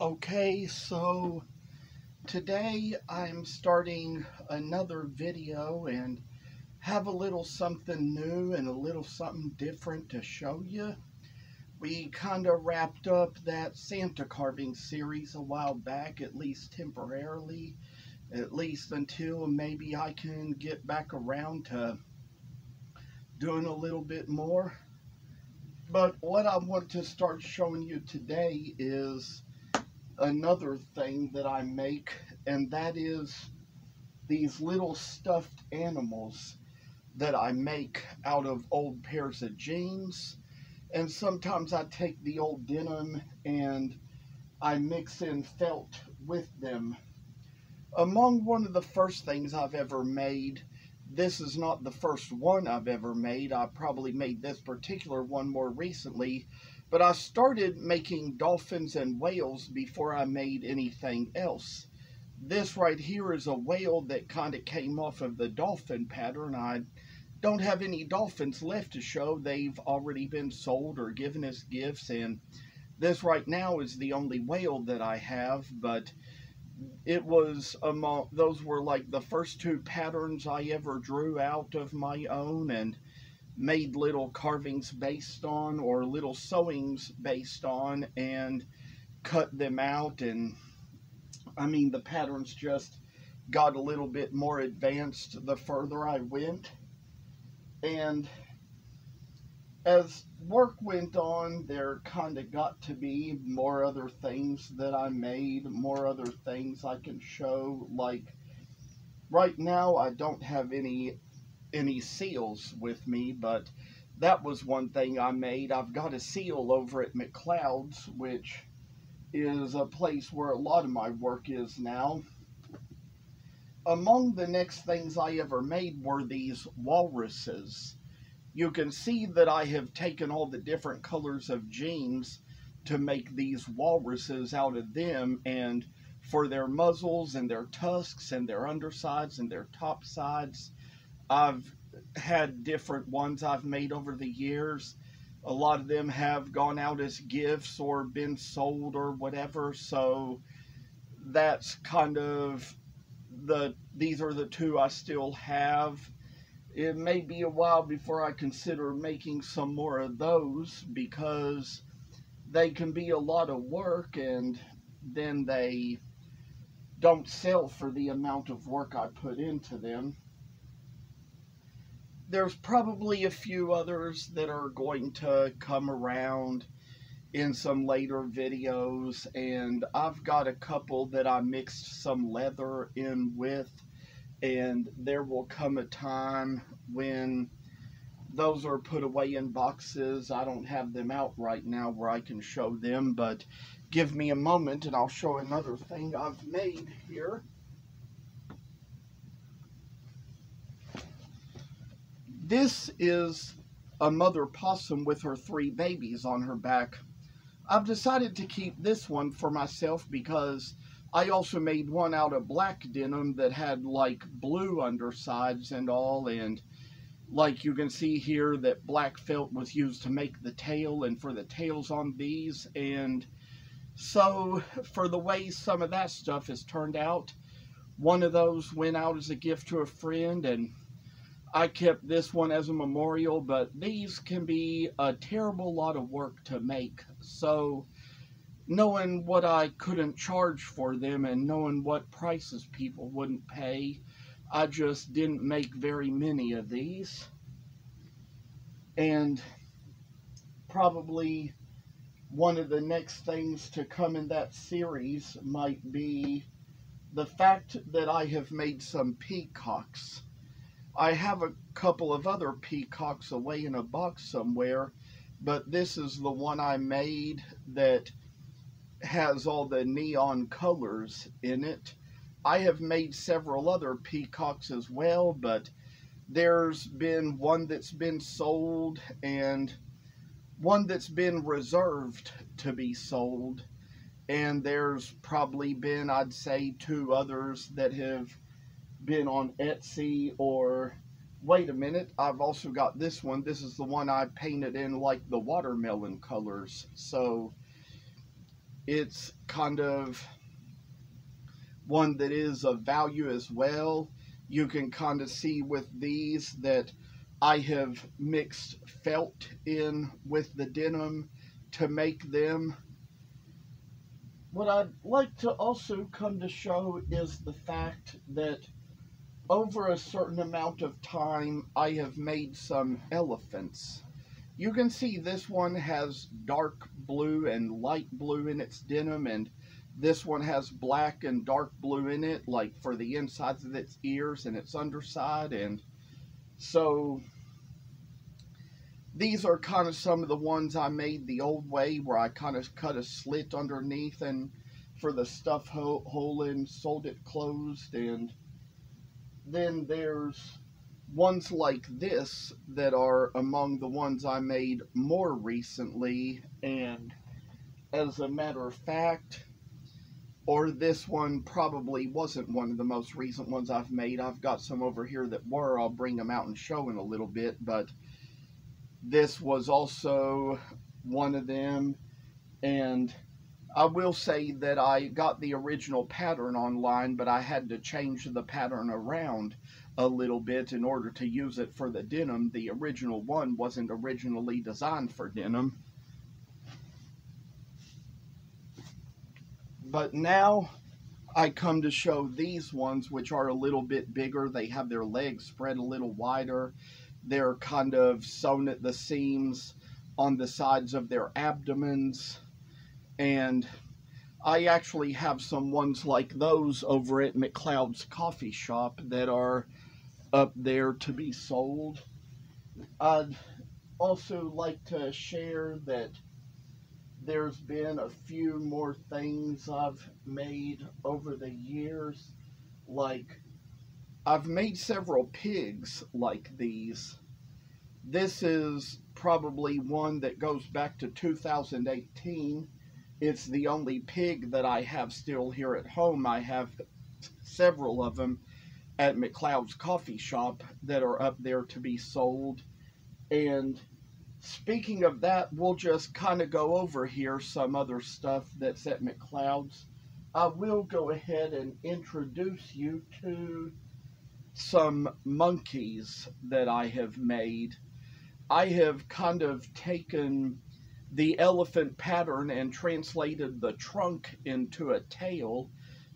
Okay, so today I'm starting another video and have a little something new and a little something different to show you. We kind of wrapped up that Santa carving series a while back, at least temporarily, at least until maybe I can get back around to doing a little bit more. But what I want to start showing you today is another thing that I make, and that is these little stuffed animals that I make out of old pairs of jeans. And sometimes I take the old denim and I mix in felt with them. Among one of the first things I've ever made, this is not the first one I've ever made. I probably made this particular one more recently, but I started making dolphins and whales before I made anything else. This right here is a whale that kind of came off of the dolphin pattern. I don't have any dolphins left to show. They've already been sold or given as gifts, and this right now is the only whale that I have, but it was among, those were like the first two patterns I ever drew out of my own and made little carvings based on, or little sewings based on, and cut them out. And I mean, the patterns just got a little bit more advanced the further I went. And as work went on, there kind of got to be more other things that I made, more other things I can show. Like right now, I don't have any seals with me, but that was one thing I made. I've got a seal over at McCloud's, which is a place where a lot of my work is now. Among the next things I ever made were these walruses. You can see that I have taken all the different colors of jeans to make these walruses out of them, and for their muzzles and their tusks and their undersides and their top sides, I've had different ones I've made over the years. A lot of them have gone out as gifts or been sold or whatever, so that's kind of these are the two I still have. It may be a while before I consider making some more of those, because they can be a lot of work and then they don't sell for the amount of work I put into them. There's probably a few others that are going to come around in some later videos, and I've got a couple that I mixed some leather in with, and there will come a time when those are put away in boxes. I don't have them out right now where I can show them, but give me a moment and I'll show another thing I've made here. This is a mother possum with her three babies on her back. I've decided to keep this one for myself because I also made one out of black denim that had like blue undersides and all, and like you can see here that black felt was used to make the tail and for the tails on these. And so for the way some of that stuff has turned out, one of those went out as a gift to a friend, and I kept this one as a memorial. But these can be a terrible lot of work to make, so knowing what I couldn't charge for them and knowing what prices people wouldn't pay, I just didn't make very many of these. And probably one of the next things to come in that series might be the fact that I have made some peacocks. I have a couple of other peacocks away in a box somewhere, but this is the one I made that has all the neon colors in it. I have made several other peacocks as well, but there's been one that's been sold and one that's been reserved to be sold. And there's probably been, I'd say, two others that have been on Etsy. Or wait a minute, I've also got this one. This is the one I painted in like the watermelon colors, so it's kind of one that is of value as well. You can kind of see with these that I have mixed felt in with the denim to make them. What I'd like to also come to show is the fact that over a certain amount of time, I have made some elephants. You can see this one has dark blue and light blue in its denim, and this one has black and dark blue in it, like for the insides of its ears and its underside. And so these are kind of some of the ones I made the old way, where I kind of cut a slit underneath and for the stuff hole and sold it closed. And then there's ones like this that are among the ones I made more recently. And as a matter of fact, or this one probably wasn't one of the most recent ones I've made. I've got some over here that were. I'll bring them out and show in a little bit. But this was also one of them. And I will say that I got the original pattern online, but I had to change the pattern around a little bit in order to use it for the denim. The original one wasn't originally designed for denim. But now I come to show these ones, which are a little bit bigger. They have their legs spread a little wider. They're kind of sewn at the seams on the sides of their abdomens. And I actually have some ones like those over at McCloud's coffee shop that are up there to be sold. I'd also like to share that there's been a few more things I've made over the years. Like, I've made several pigs like these. This is probably one that goes back to 2018. It's the only pig that I have still here at home. I have several of them at McCloud's coffee shop that are up there to be sold. And speaking of that, we'll just kind of go over here some other stuff that's at McCloud's. I will go ahead and introduce you to some monkeys that I have made. I have kind of taken the elephant pattern and translated the trunk into a tail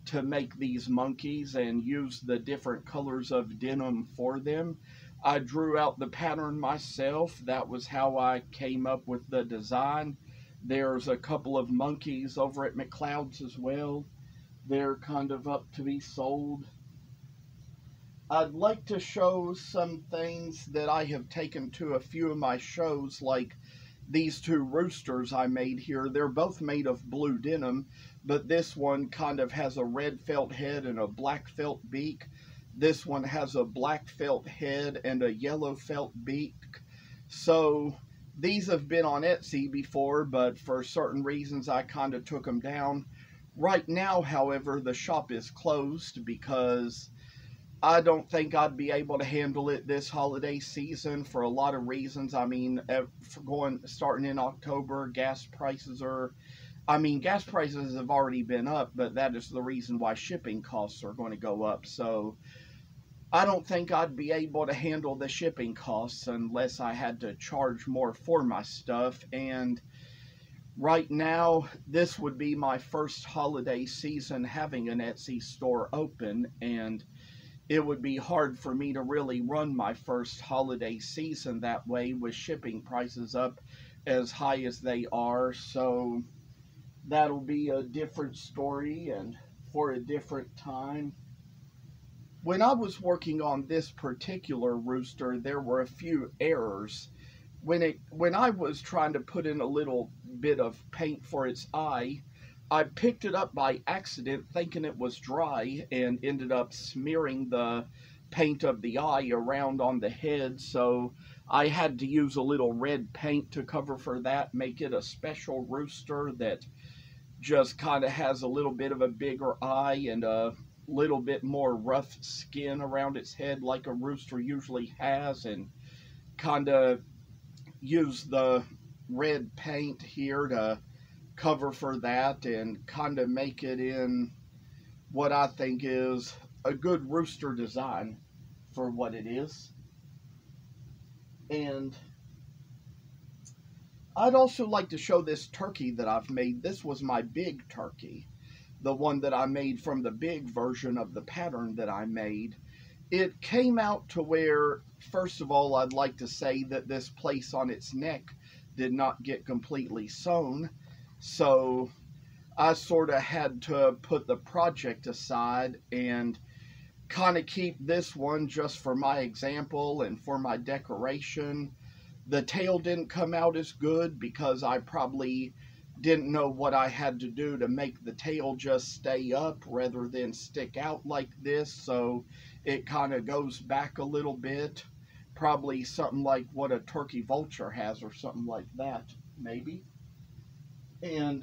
to make these monkeys and used the different colors of denim for them. I drew out the pattern myself. That was how I came up with the design. There's a couple of monkeys over at McCloud's as well. They're kind of up to be sold. I'd like to show some things that I have taken to a few of my shows, like these two roosters I made here. They're both made of blue denim, but this one kind of has a red felt head and a black felt beak. This one has a black felt head and a yellow felt beak. So these have been on Etsy before, but for certain reasons I kind of took them down. Right now, however, the shop is closed because I don't think I'd be able to handle it this holiday season for a lot of reasons. I mean, starting in October, gas prices have already been up, but that is the reason why shipping costs are going to go up. So I don't think I'd be able to handle the shipping costs unless I had to charge more for my stuff. And right now, this would be my first holiday season having an Etsy store open, and it would be hard for me to really run my first holiday season that way with shipping prices up as high as they are. So that'll be a different story and for a different time. When I was working on this particular rooster, there were a few errors. When I was trying to put in a little bit of paint for its eye, I picked it up by accident thinking it was dry and ended up smearing the paint of the eye around on the head. So I had to use a little red paint to cover for that, make it a special rooster that just kind of has a little bit of a bigger eye and a little bit more rough skin around its head like a rooster usually has, and kind of use the red paint here to cover for that and kind of make it in what I think is a good rooster design for what it is. And I'd also like to show this turkey that I've made. This was my big turkey, the one that I made from the big version of the pattern that I made. It came out to where, first of all, I'd like to say that this place on its neck did not get completely sewn, so I sort of had to put the project aside and kind of keep this one just for my example and for my decoration. The tail didn't come out as good because I probably didn't know what I had to do to make the tail just stay up rather than stick out like this, so it kind of goes back a little bit. Probably something like what a turkey vulture has or something like that, maybe. And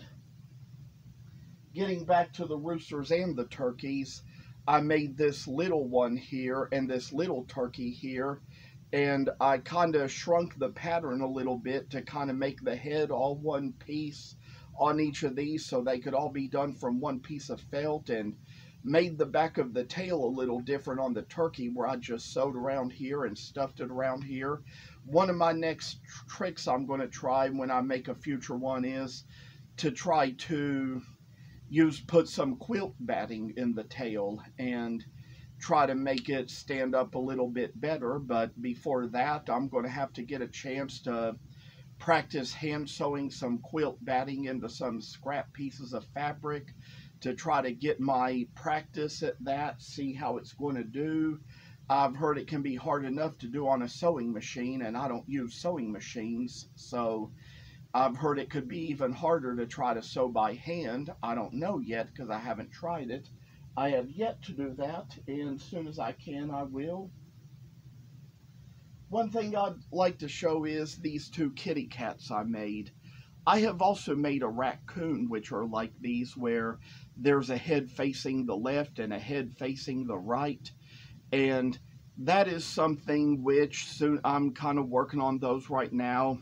getting back to the roosters and the turkeys, I made this little one here and this little turkey here, and I kind of shrunk the pattern a little bit to kind of make the head all one piece on each of these so they could all be done from one piece of felt, and made the back of the tail a little different on the turkey where I just sewed around here and stuffed it around here. One of my next tricks I'm going to try when I make a future one is to try to put some quilt batting in the tail and try to make it stand up a little bit better. But before that, I'm going to have to get a chance to practice hand sewing some quilt batting into some scrap pieces of fabric to try to get my practice at that, see how it's going to do. I've heard it can be hard enough to do on a sewing machine, and I don't use sewing machines, so I've heard it could be even harder to try to sew by hand. I don't know yet because I haven't tried it. I have yet to do that, and as soon as I can, I will. One thing I'd like to show is these two kitty cats I made. I have also made a raccoon, which are like these, where there's a head facing the left and a head facing the right. And that is something which soon I'm kind of working on those right now.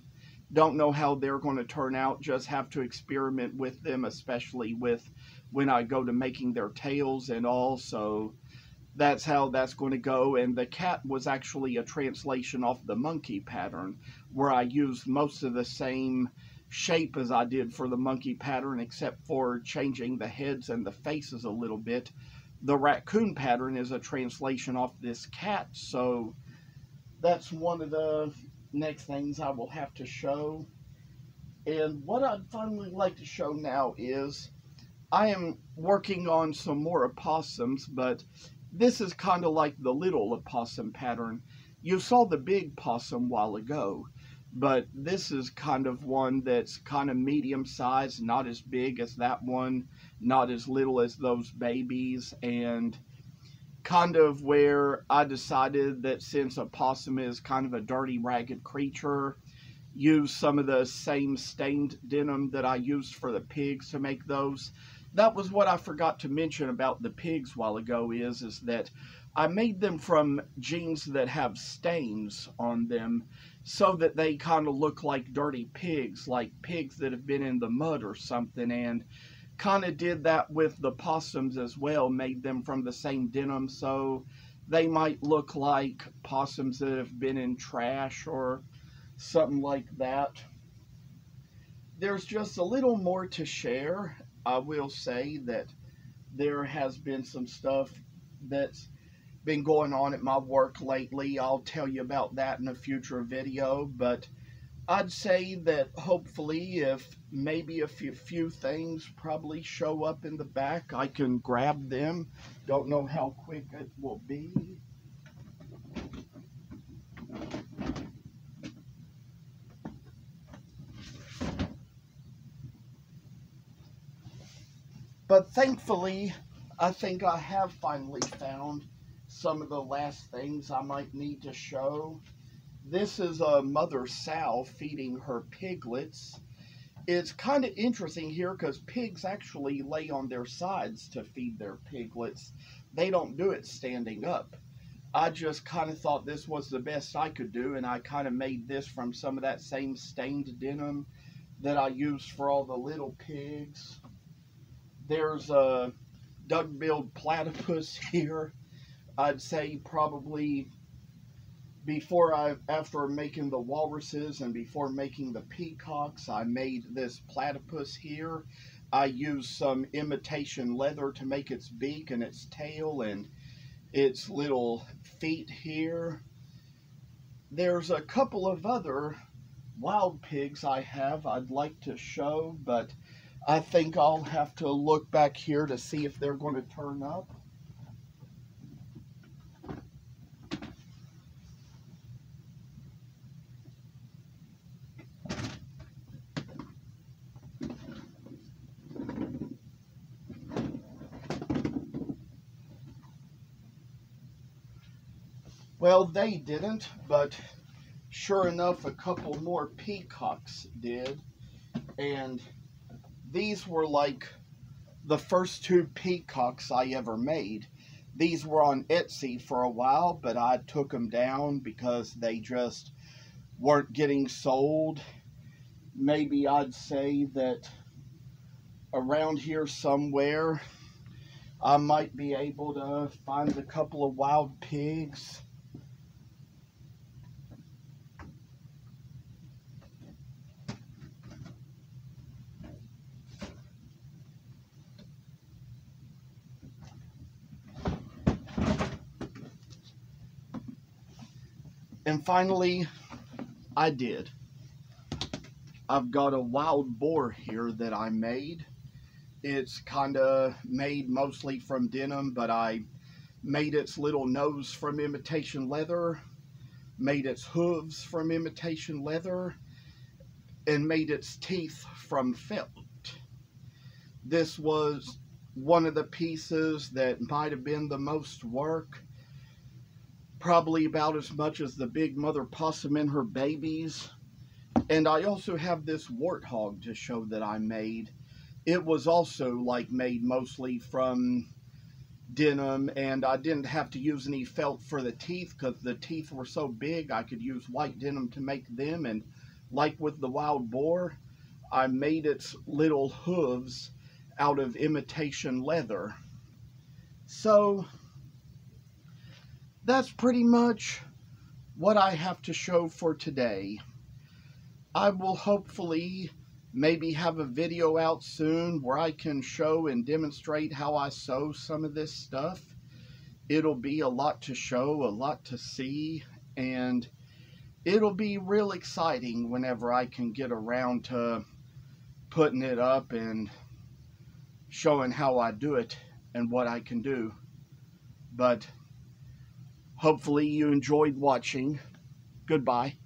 Don't know how they're going to turn out, just have to experiment with them, especially with when I go to making their tails and all, so that's how that's going to go. And the cat was actually a translation off the monkey pattern, where I used most of the same shape as I did for the monkey pattern, except for changing the heads and the faces a little bit. The raccoon pattern is a translation off this cat, so that's one of the next things I will have to show. And what I'd finally like to show now is I am working on some more opossums, but this is kind of like the little opossum pattern. You saw the big possum while ago, but this is kind of one that's kind of medium-sized, not as big as that one, not as little as those babies, and kind of where I decided that since a possum is kind of a dirty, ragged creature, use some of the same stained denim that I used for the pigs to make those. That was what I forgot to mention about the pigs while ago is that I made them from jeans that have stains on them so that they kind of look like dirty pigs, like pigs that have been in the mud or something, and kind of did that with the possums as well, made them from the same denim so they might look like possums that have been in trash or something like that. There's just a little more to share. I will say that there has been some stuff that's been going on at my work lately. I'll tell you about that in a future video, but I'd say that hopefully if maybe a few things probably show up in the back, I can grab them. Don't know how quick it will be. But thankfully, I think I have finally found some of the last things I might need to show. This is a mother sow feeding her piglets. It's kind of interesting here because pigs actually lay on their sides to feed their piglets. They don't do it standing up. I just kind of thought this was the best I could do, and I kind of made this from some of that same stained denim that I use for all the little pigs. There's a duck-billed platypus here. I'd say probably after making the walruses and before making the peacocks, I made this platypus here. I used some imitation leather to make its beak and its tail and its little feet here. There's a couple of other wild pigs I have I'd like to show, but I think I'll have to look back here to see if they're going to turn up. Well, they didn't, but sure enough, a couple more peacocks did. And these were like the first two peacocks I ever made. These were on Etsy for a while, but I took them down because they just weren't getting sold. Maybe I'd say that around here somewhere, I might be able to find a couple of wild pigs. And finally, I did. I've got a wild boar here that I made. It's kind of made mostly from denim, but I made its little nose from imitation leather, made its hooves from imitation leather, and made its teeth from felt. This was one of the pieces that might have been the most work. Probably about as much as the big mother possum and her babies. And I also have this warthog to show that I made. It was also like made mostly from denim, and I didn't have to use any felt for the teeth because the teeth were so big I could use white denim to make them. And like with the wild boar, I made its little hooves out of imitation leather. So that's pretty much what I have to show for today. I will hopefully maybe have a video out soon where I can show and demonstrate how I sew some of this stuff. It'll be a lot to show, a lot to see, and it'll be real exciting whenever I can get around to putting it up and showing how I do it and what I can do. But hopefully you enjoyed watching. Goodbye.